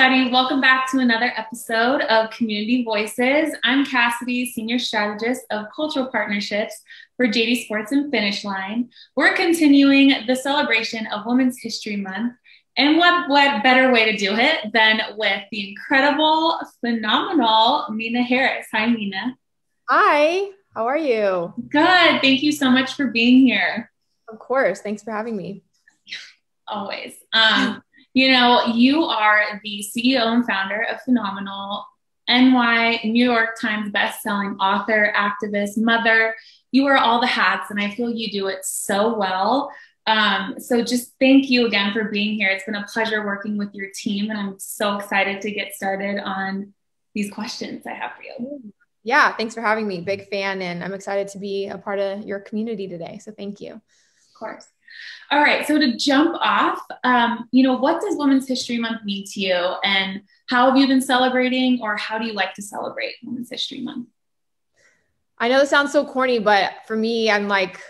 everybody. Welcome back to another episode of Community Voices. I'm Cassidy, Senior Strategist of Cultural Partnerships for JD Sports and Finish Line. We're continuing the celebration of Women's History Month, and what better way to do it than with the incredible, phenomenal Meena Harris. Hi, Meena. Hi, how are you? Good. Thank you so much for being here. Of course. Thanks for having me. Always. You know, you are the CEO and founder of Phenomenal, NY, New York Times bestselling author, activist, mother. You wear all the hats, and I feel you do it so well. So just thank you again for being here. It's been a pleasure working with your team, and I'm so excited to get started on these questions I have for you. Yeah, thanks for having me. Big fan, and I'm excited to be a part of your community today. So thank you. Of course. All right. So to jump off, you know, what does Women's History Month mean to you, and how have you been celebrating, or how do you like to celebrate Women's History Month? I know this sounds so corny, but for me, I'm like,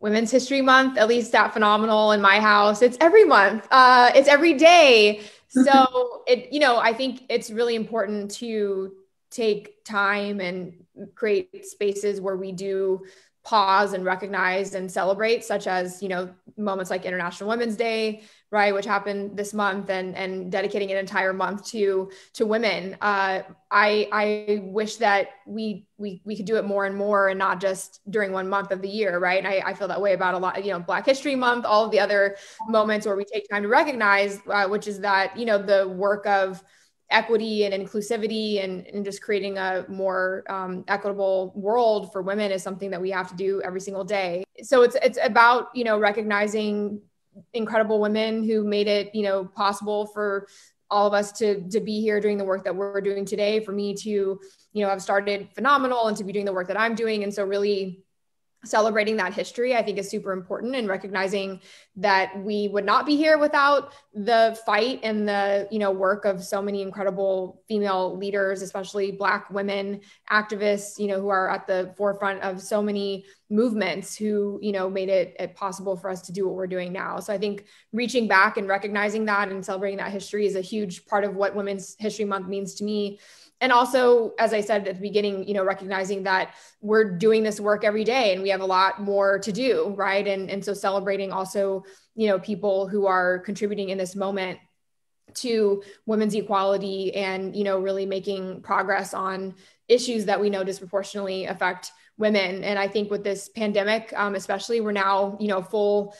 Women's History Month, at least at Phenomenal in my house, it's every month. It's every day. So it, you know, I think it's really important to take time and create spaces where we do pause and recognize and celebrate, such as, you know, moments like International Women's Day, right, which happened this month, and dedicating an entire month to women. I wish that we could do it more and more, and not just during one month of the year, right? I feel that way about a lot, you know, Black History Month, all of the other moments where we take time to recognize, which is that, you know, the work of equity and inclusivity and just creating a more equitable world for women is something that we have to do every single day. So it's about, you know, recognizing incredible women who made it, you know, possible for all of us to be here doing the work that we're doing today, for me to, you know, have started Phenomenal and to be doing the work that I'm doing. And so really celebrating that history, I think, is super important, and recognizing that we would not be here without the fight and the, you know, work of so many incredible female leaders, especially Black women activists, you know, who are at the forefront of so many movements, who, you know, made it possible for us to do what we're doing now. So I think reaching back and recognizing that and celebrating that history is a huge part of what Women's History Month means to me. And also, as I said at the beginning, you know, recognizing that we're doing this work every day and we have a lot more to do, right? And so celebrating also, you know, people who are contributing in this moment to women's equality and, you know, really making progress on issues that we know disproportionately affect women. And I think with this pandemic, especially, we're now, you know, full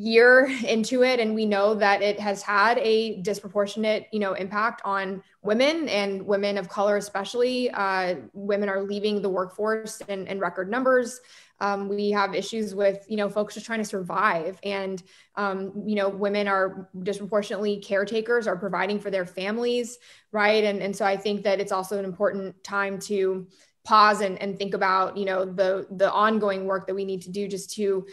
year into it, and we know that it has had a disproportionate, you know, impact on women and women of color, especially. Women are leaving the workforce in record numbers. We have issues with, you know, folks just trying to survive, and you know, women are disproportionately caretakers, are providing for their families, right? And so I think that it's also an important time to pause and think about, you know, the ongoing work that we need to do just to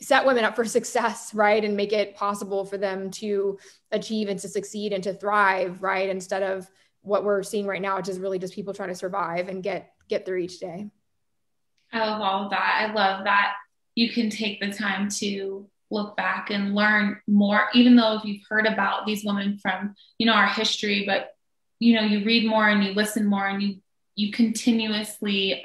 set women up for success, right? And make it possible for them to achieve and to succeed and to thrive, right? Instead of what we're seeing right now, which is really just people trying to survive and get through each day. I love all of that. I love that you can take the time to look back and learn more, even though if you've heard about these women from, you know, our history, but, you know, you read more and you listen more and you continuously,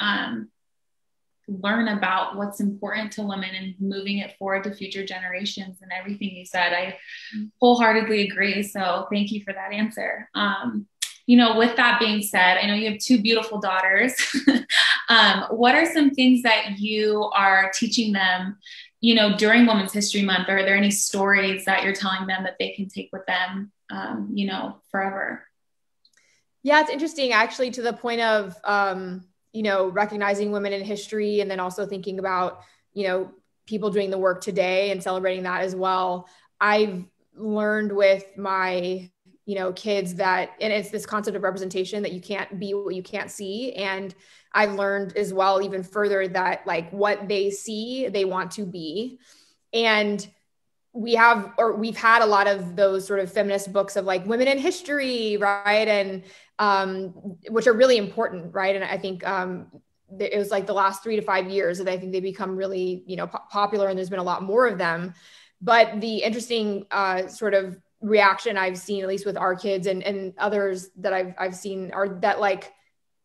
learn about what's important to women and moving it forward to future generations. And everything you said, I wholeheartedly agree. So thank you for that answer. You know, with that being said, I know you have two beautiful daughters. What are some things that you are teaching them, you know, during Women's History Month? Are there any stories that you're telling them that they can take with them, you know, forever? Yeah, it's interesting, actually, to the point of, you know, recognizing women in history, and then also thinking about, you know, people doing the work today and celebrating that as well. I've learned with my, you know, kids that, and it's this concept of representation, that you can't be what you can't see. And I've learned as well, even further, that like what they see, they want to be. And we've had a lot of those sort of feminist books of like women in history, right? And which are really important, right? And I think it was like the last 3 to 5 years that I think they become really, you know, popular, and there's been a lot more of them. But the interesting sort of reaction I've seen, at least with our kids and others that I've seen, are that, like,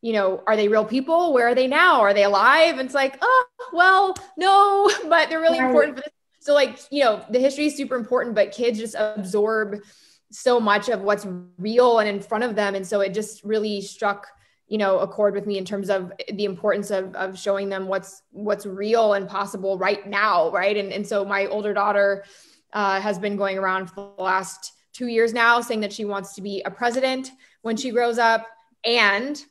you know, are they real people? Where are they now? Are they alive? And it's like, oh, well, no, but they're really important for this. So, like, you know, the history is super important, but kids just absorb so much of what's real and in front of them. And so it just really struck, you know, a chord with me in terms of the importance of showing them what's real and possible right now. Right. And so my older daughter has been going around for the last 2 years now saying that she wants to be a president when she grows up, and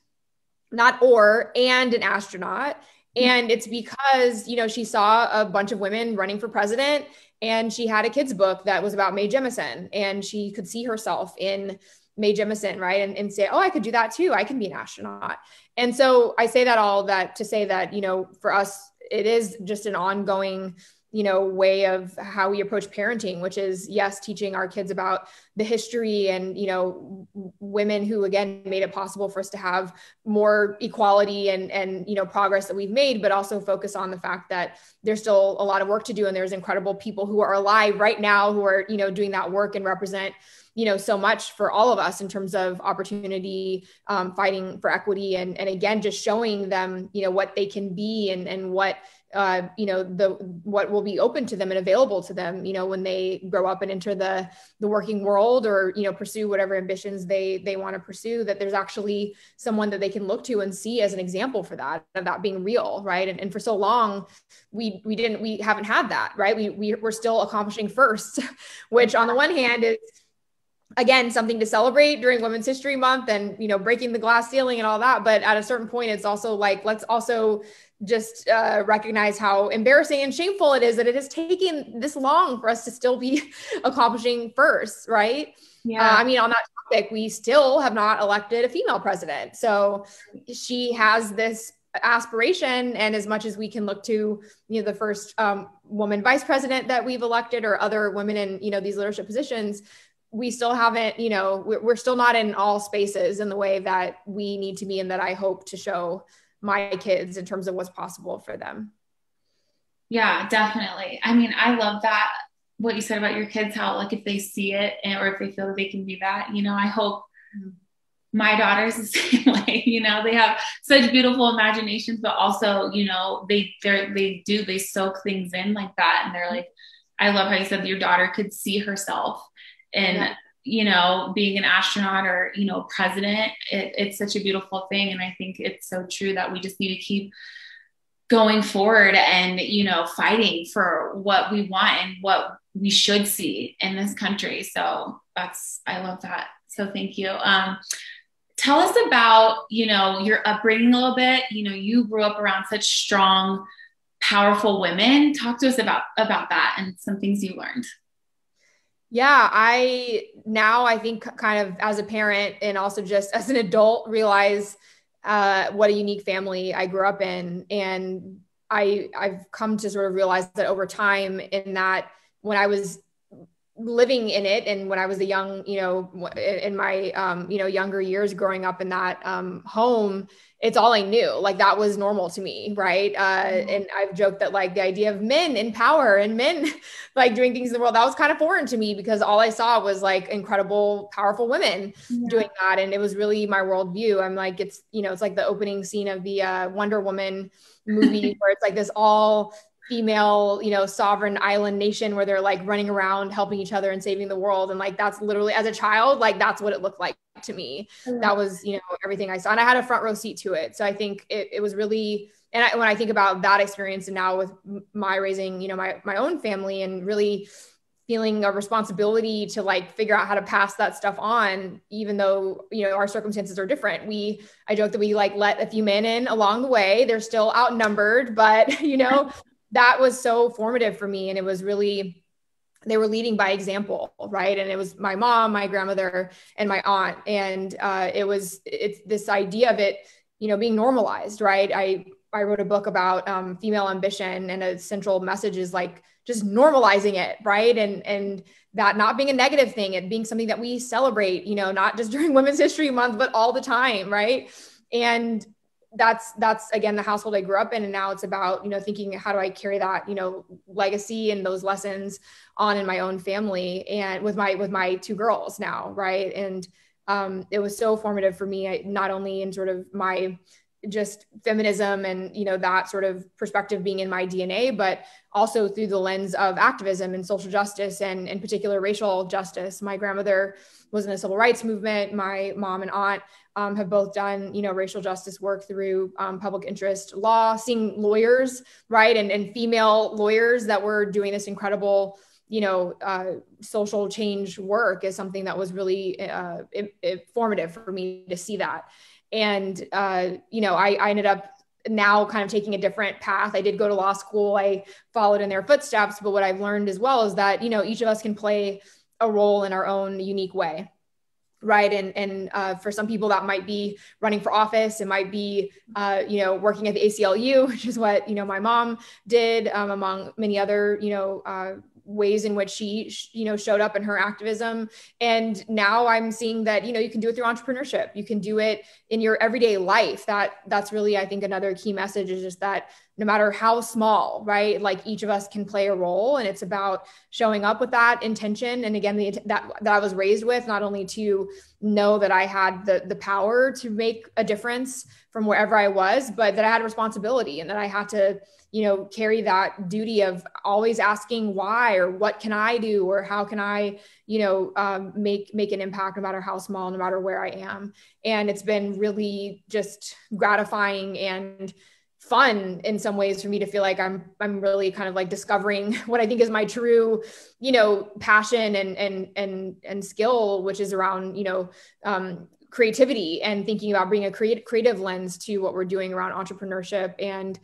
an astronaut. And it's because, you know, she saw a bunch of women running for president, and she had a kid's book that was about Mae Jemison, and she could see herself in Mae Jemison, right? And say, oh, I could do that too. I can be an astronaut. And so I say that all that to say that, you know, for us, it is just an ongoing, you know, way of how we approach parenting, which is, yes, teaching our kids about the history and, you know, women who, again, made it possible for us to have more equality and, you know, progress that we've made, but also focus on the fact that there's still a lot of work to do. And there's incredible people who are alive right now who are, you know, doing that work and represent, you know, so much for all of us in terms of opportunity, fighting for equity, and again, just showing them, you know, what they can be and what, you know, what will be open to them and available to them, you know, when they grow up and enter the working world, or, you know, pursue whatever ambitions they want to pursue, that there's actually someone that they can look to and see as an example for that, of that being real. Right. And for so long, we haven't had that, right. We're still accomplishing first, which on the one hand is, again, something to celebrate during Women's History Month and, you know, breaking the glass ceiling and all that. But at a certain point, it's also like, let's also just recognize how embarrassing and shameful it is that it has taken this long for us to still be accomplishing first, right? Yeah. I mean, on that topic, we still have not elected a female president. So she has this aspiration, and as much as we can look to, you know, the first woman vice president that we've elected, or other women in, you know, these leadership positions, we still haven't, you know, we're still not in all spaces in the way that we need to be, and that I hope to show my kids in terms of what's possible for them. Yeah, definitely. I mean, I love that, what you said about your kids, how, like, if they see it and, or if they feel that they can do that, you know, I hope my daughter's the same way, you know, they have such beautiful imaginations, but also, you know, they soak things in like that. And they're like, I love how you said your daughter could see herself and, yeah, you know, being an astronaut or, you know, president, it's such a beautiful thing. And I think it's so true that we just need to keep going forward and, you know, fighting for what we want and what we should see in this country. So I love that. So thank you. Tell us about, you know, your upbringing a little bit. You know, you grew up around such strong, powerful women. Talk to us about that and some things you learned. Yeah, I think kind of as a parent and also just as an adult realize what a unique family I grew up in. And I've come to sort of realize that over time, in that when I was living in it and when I was a young, you know, in my, you know, younger years growing up in that home, it's all I knew. Like, that was normal to me. Right. And I've joked that, like, the idea of men in power and men like doing things in the world, that was kind of foreign to me, because all I saw was, like, incredible, powerful women doing that. And it was really my worldview. I'm like, it's, you know, it's like the opening scene of the Wonder Woman movie where it's like this all female, you know, sovereign island nation where they're, like, running around helping each other and saving the world. And, like, that's literally, as a child, like, that's what it looked like to me. That was, you know, everything I saw, and I had a front row seat to it. So I think it was really, and when I think about that experience and now with my raising, you know, my own family, and really feeling a responsibility to, like, figure out how to pass that stuff on, even though, you know, our circumstances are different. I joke that we, like, let a few men in along the way. They're still outnumbered, but, you know, that was so formative for me. And it was really, they were leading by example, right? And it was my mom, my grandmother, and my aunt. And it's this idea of it, you know, being normalized, right? I wrote a book about female ambition, and a central message is, like, just normalizing it, right? And that not being a negative thing, it being something that we celebrate, you know, not just during Women's History Month, but all the time, right? And that's again, the household I grew up in. And now it's about, thinking, how do I carry that, legacy and those lessons on in my own family and with my two girls now. Right. And, it was so formative for me, not only in sort of my just feminism and, that sort of perspective being in my DNA, but also through the lens of activism and social justice and in particular racial justice. My grandmother was in the civil rights movement. My mom and aunt have both done, racial justice work through public interest law, seeing lawyers, right? And female lawyers that were doing this incredible, social change work is something that was really formative for me to see that. And, I ended up now kind of taking a different path. I did go to law school. I followed in their footsteps. But what I've learned as well is that, each of us can play a role in our own unique way. Right. And for some people that might be running for office. It might be, working at the ACLU, which is what, my mom did, among many other, ways in which she, showed up in her activism. And now I'm seeing that, you can do it through entrepreneurship. You can do it in your everyday life. That's really, I think, another key message is just that no matter how small, right? Like each of us can play a role, and it's about showing up with that intention. And again, that I was raised with, not only to know that I had the power to make a difference from wherever I was, but that I had a responsibility and that I had to, carry that duty of always asking why, or what can I do, or how can I, make an impact, no matter how small, no matter where I am. And it's been really just gratifying and fun in some ways for me to feel like I'm really kind of like discovering what I think is my true, passion and skill, which is around, creativity and thinking about bringing a creative lens to what we're doing around entrepreneurship and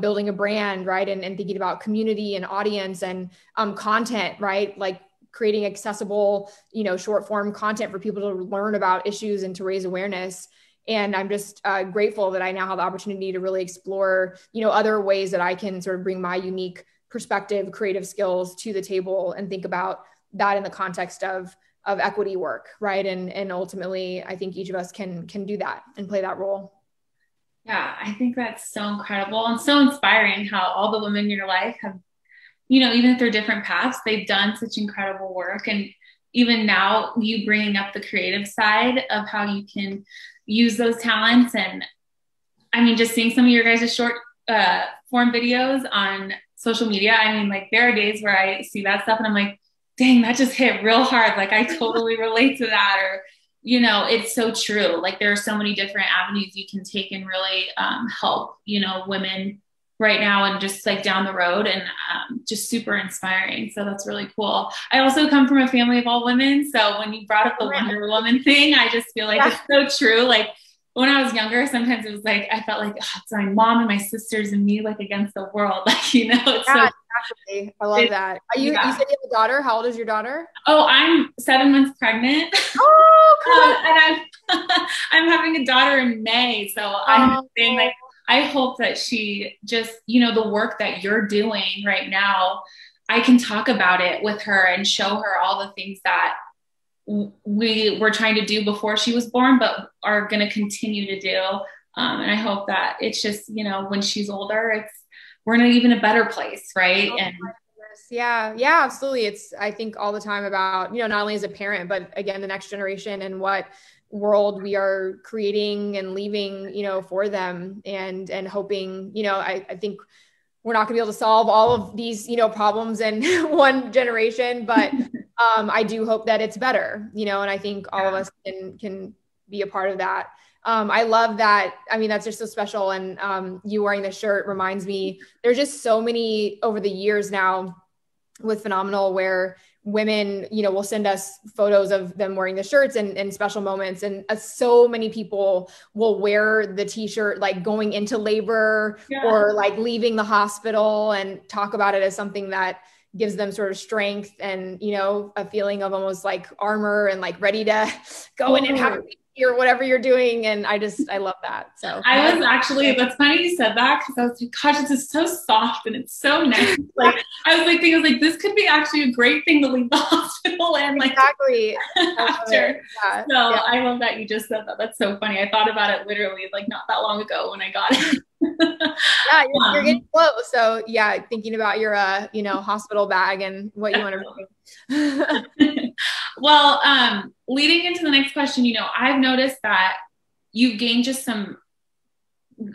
building a brand, right? And thinking about community and audience and content, right? Like creating accessible, short form content for people to learn about issues and to raise awareness. And I'm just grateful that I now have the opportunity to really explore, other ways that I can sort of bring my unique perspective, creative skills to the table and think about that in the context of equity work, right? And ultimately, I think each of us can do that and play that role. Yeah, I think that's so incredible and so inspiring how all the women in your life have, even through different paths, they've done such incredible work. And even now, you bringing up the creative side of how you can use those talents. And I mean, just seeing some of your guys' short form videos on social media, I mean, like there are days where I see that stuff and I'm like, dang, that just hit real hard. Like I totally relate to that. Or, it's so true. Like there are so many different avenues you can take and really help, women right now and just like down the road, and just super inspiring. So that's really cool. I also come from a family of all women. So when you brought up the Wonder Woman thing, I just feel like it's so true. Like when I was younger, sometimes it was like, I felt like, oh, it's my mom and my sisters and me like against the world. Like, it's so exactly. I love that. You said you have a daughter. How old is your daughter? Oh, I'm 7 months pregnant. Oh, cool. And I'm having a daughter in May. So I'm saying, like, I hope that she just, the work that you're doing right now, I can talk about it with her and show her all the things that we were trying to do before she was born, but are going to continue to do. And I hope that it's just, when she's older, we're in even a better place. Right. Oh, and yeah, absolutely. I think all the time about, not only as a parent, but again, the next generation and what world we are creating and leaving, for them, and hoping, I think we're not gonna be able to solve all of these, problems in one generation, but I do hope that it's better, and I think all of us can be a part of that. I love that. I mean, that's just so special. And you wearing the shirt reminds me, there's just so many over the years now with Phenomenal where women, will send us photos of them wearing the shirts and special moments. And so many people will wear the t-shirt, like going into labor or like leaving the hospital, and talk about it as something that gives them sort of strength and, a feeling of almost like armor and like ready to go in and have a your whatever you're doing. And I love that. So I was actually, that's funny you said that, because I was like, gosh, this is so soft and it's so nice. Like I was like, this could be actually a great thing to leave the hospital and like exactly after. Yeah. So yeah. I love that you just said that. That's so funny. I thought about it literally like not that long ago when I got it. Yeah, you're getting close. So yeah, thinking about your you know, hospital bag and what you want to bring. Well, leading into the next question, you know, I've noticed that you've gained just some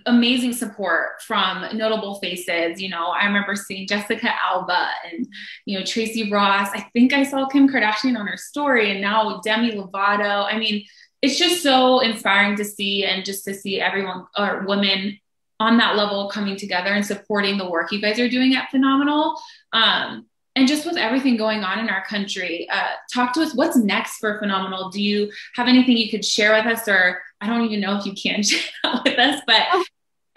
amazing support from notable faces. You know, I remember seeing Jessica Alba and, you know, Tracy Ross. I think I saw Kim Kardashian on her story, and now Demi Lovato. I mean, it's just so inspiring to see, and just to see everyone or women on that level coming together and supporting the work you guys are doing at Phenomenal. And just with everything going on in our country, talk to us, what's next for Phenomenal? Do you have anything you could share with us? Or I don't even know if you can share that with us, but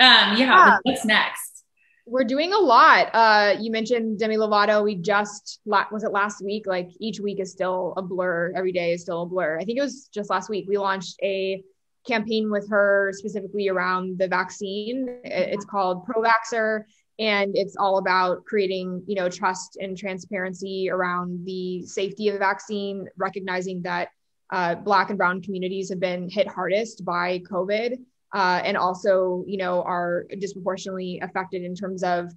yeah, what's next? We're doing a lot. You mentioned Demi Lovato. We just, was it last week? Like each week is still a blur. Every day is still a blur. I think it was just last week. We launched a campaign with her specifically around the vaccine. It's called Provaxer, and it's all about creating, you know, trust and transparency around the safety of the vaccine, recognizing that Black and Brown communities have been hit hardest by COVID, and also, you know, are disproportionately affected in terms of,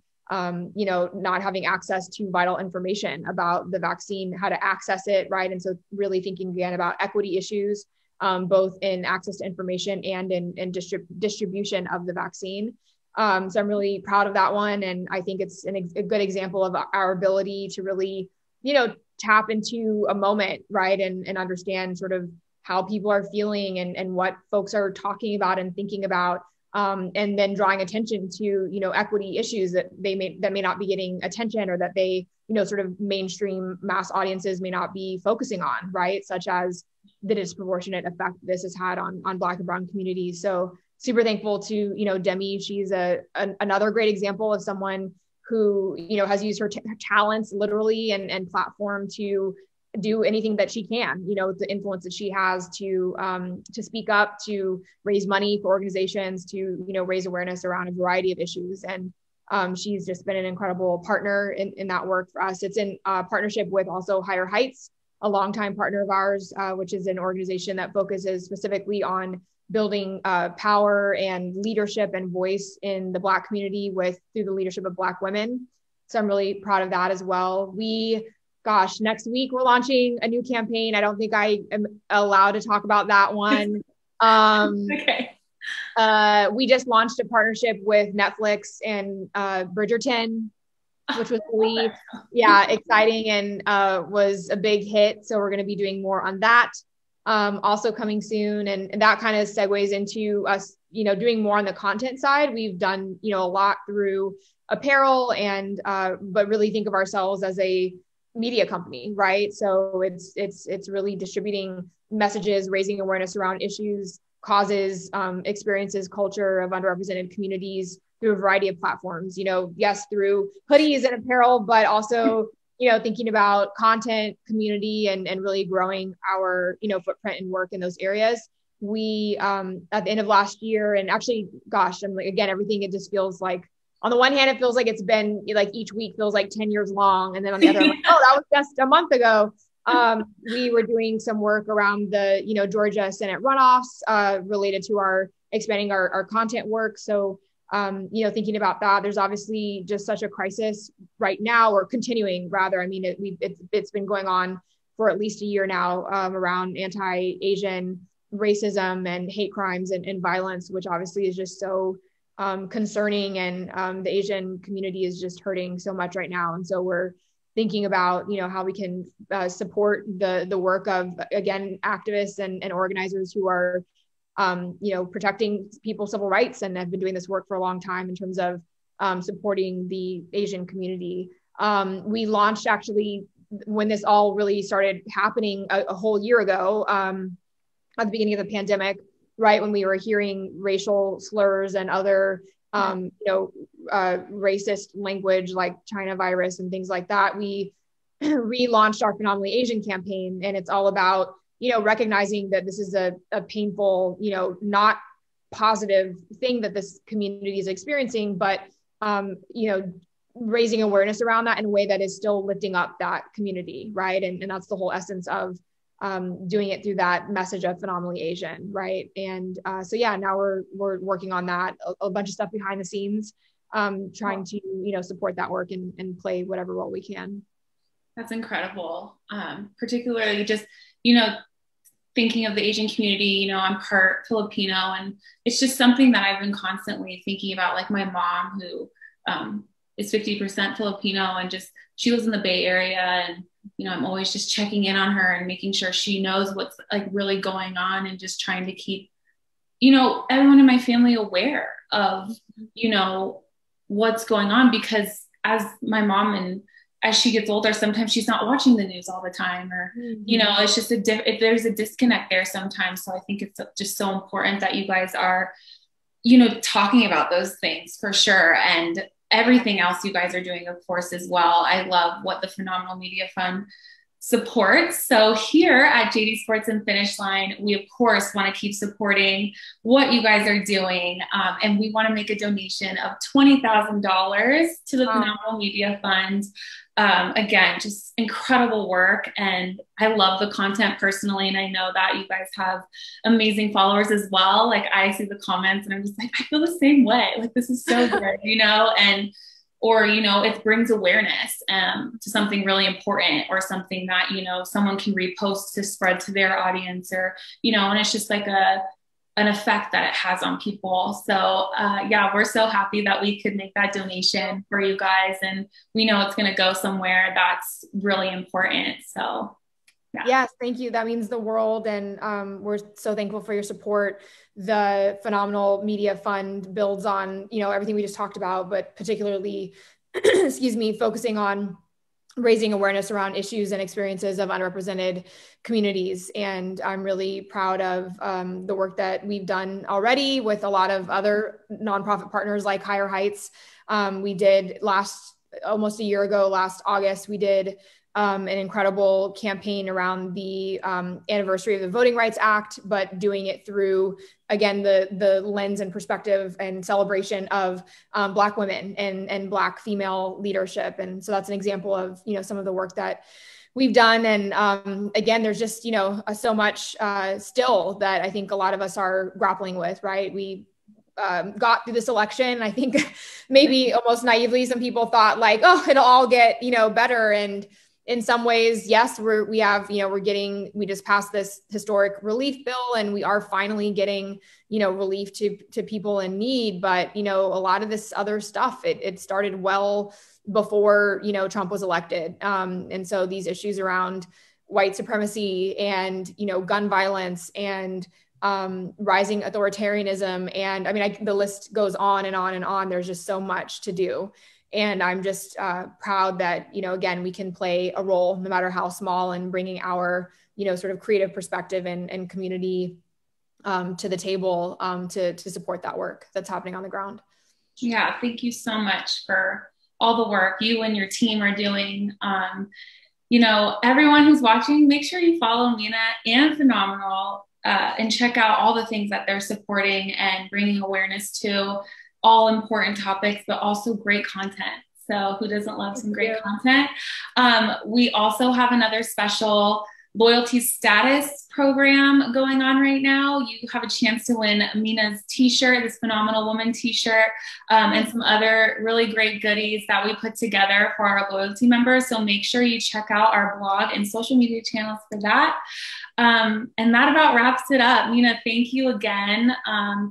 you know, not having access to vital information about the vaccine, how to access it, right? And so really thinking again about equity issues, both in access to information and in distribution of the vaccine. So I'm really proud of that one. And I think it's a good example of our ability to really, you know, tap into a moment, right? And understand sort of how people are feeling and what folks are talking about and thinking about, and then drawing attention to, you know, equity issues that may not be getting attention, or that they, you know, sort of mainstream mass audiences may not be focusing on, right? Such as the disproportionate effect this has had on Black and Brown communities. So super thankful to, you know, Demi. She's another great example of someone who, you know, has used her talents literally and platform to do anything that she can, you know, the influence that she has to speak up, to raise money for organizations, to, you know, raise awareness around a variety of issues. And she's just been an incredible partner in that work for us. It's in partnership with also Higher Heights, a longtime partner of ours, which is an organization that focuses specifically on building power and leadership and voice in the Black community through the leadership of Black women. So I'm really proud of that as well. Gosh, next week we're launching a new campaign. I don't think I am allowed to talk about that one. Okay. We just launched a partnership with Netflix and Bridgerton, which was really, yeah, exciting and was a big hit. So we're going to be doing more on that also coming soon. And that kind of segues into us, you know, doing more on the content side. We've done, you know, a lot through apparel and, but really think of ourselves as a media company, right? So it's really distributing messages, raising awareness around issues, causes, experiences, culture of underrepresented communities, through a variety of platforms, you know, yes, through hoodies and apparel, but also, you know, thinking about content, community, and really growing our, you know, footprint and work in those areas. We, at the end of last year, and actually, gosh, I'm like, again, everything, it just feels like, on the one hand, it feels like it's been like each week feels like 10 years long. And then on the other, like, oh, that was just a month ago. We were doing some work around the, you know, Georgia Senate runoffs, related to our expanding our content work. So, you know, thinking about that, there's obviously just such a crisis right now, or continuing rather. I mean, it's been going on for at least a year now, around anti-Asian racism and hate crimes and violence, which obviously is just so concerning. And the Asian community is just hurting so much right now. And so we're thinking about, you know, how we can support the work of, again, activists and organizers who are you know, protecting people's civil rights, and have been doing this work for a long time in terms of supporting the Asian community. We launched, actually, when this all really started happening a whole year ago, at the beginning of the pandemic, right, when we were hearing racial slurs and other, you know, racist language like China virus and things like that, we relaunched our Phenomenally Asian campaign. And it's all about you know, recognizing that this is a painful, you know, not positive thing that this community is experiencing, but, you know, raising awareness around that in a way that is still lifting up that community, right? And that's the whole essence of doing it through that message of Phenomenally Asian, right? And so, yeah, now we're working on that, a bunch of stuff behind the scenes, trying to, you know, support that work and play whatever role we can. That's incredible. Particularly just, you know, thinking of the Asian community, you know, I'm part Filipino, and it's just something that I've been constantly thinking about, like my mom, who is 50% Filipino, and just, she lives in the Bay Area, and, you know, I'm always just checking in on her and making sure she knows what's like really going on, and just trying to keep, you know, everyone in my family aware of, you know, what's going on, because as my mom and as she gets older, sometimes she's not watching the news all the time, or, you know, it's just if there's a disconnect there sometimes. So I think it's just so important that you guys are, you know, talking about those things for sure. And everything else you guys are doing, of course, as well. I love what the Phenomenal Media Fund supports. So here at JD Sports and Finish Line, we of course want to keep supporting what you guys are doing. And we want to make a donation of $20,000 to the Phenomenal Media Fund. Again, just incredible work. And I love the content personally. And I know that you guys have amazing followers as well. Like, I see the comments and I'm just like, I feel the same way. Like, this is so good, you know, and, or, you know, it brings awareness to something really important, or something that, you know, someone can repost to spread to their audience, or, you know, and it's just like an effect that it has on people. So yeah, we're so happy that we could make that donation for you guys. And we know it's going to go somewhere that's really important. So yeah. Yes, thank you. That means the world. And we're so thankful for your support. The Phenomenal Media Fund builds on, you know, everything we just talked about, but particularly, excuse me, focusing on raising awareness around issues and experiences of unrepresented communities. And I'm really proud of the work that we've done already with a lot of other nonprofit partners like Higher Heights. We did almost a year ago, last August, we did an incredible campaign around the anniversary of the Voting Rights Act, but doing it through, again, the lens and perspective and celebration of Black women and Black female leadership. And so that's an example of, you know, some of the work that we've done. And again, there's just, you know, so much still that I think a lot of us are grappling with, right? We got through this election. I think maybe almost naively, some people thought like, oh, it'll all get, you know, better. And in some ways, yes, we just passed this historic relief bill, and we are finally getting, you know, relief to people in need. But, you know, a lot of this other stuff, it started well before, you know, Trump was elected. And so these issues around white supremacy and, you know, gun violence and rising authoritarianism. And I mean, the list goes on and on and on. There's just so much to do. And I'm just proud that, you know, again, we can play a role, no matter how small, in bringing our, you know, sort of creative perspective and community to the table to support that work that's happening on the ground. Yeah, thank you so much for all the work you and your team are doing. You know, everyone who's watching, make sure you follow Meena and Phenomenal and check out all the things that they're supporting and bringing awareness to. All important topics, but also great content. So who doesn't love some great content? We also have another special loyalty status program going on right now. You have a chance to win Meena's t-shirt, this Phenomenal Woman t-shirt, and some other really great goodies that we put together for our loyalty members. So make sure you check out our blog and social media channels for that. And that about wraps it up. Meena, thank you again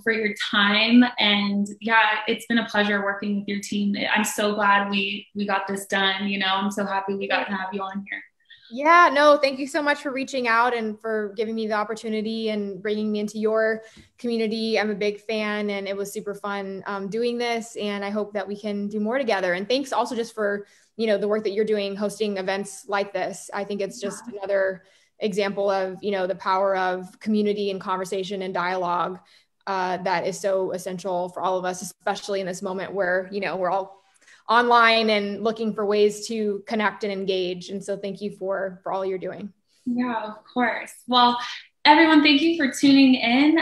for your time. And yeah, it's been a pleasure working with your team. I'm so glad we got this done. You know, I'm so happy we got to have you on here. Yeah, no, thank you so much for reaching out and for giving me the opportunity and bringing me into your community. I'm a big fan, and it was super fun doing this. And I hope that we can do more together. And thanks also just for, you know, the work that you're doing, hosting events like this. I think it's just another example of, you know, the power of community and conversation and dialogue that is so essential for all of us, especially in this moment where, you know, we're all online and looking for ways to connect and engage. And so thank you for all you're doing. Yeah, of course. Well, everyone, thank you for tuning in.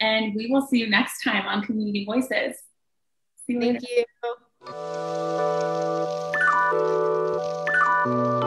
And we will see you next time on Community Voices. See you later. Thank you.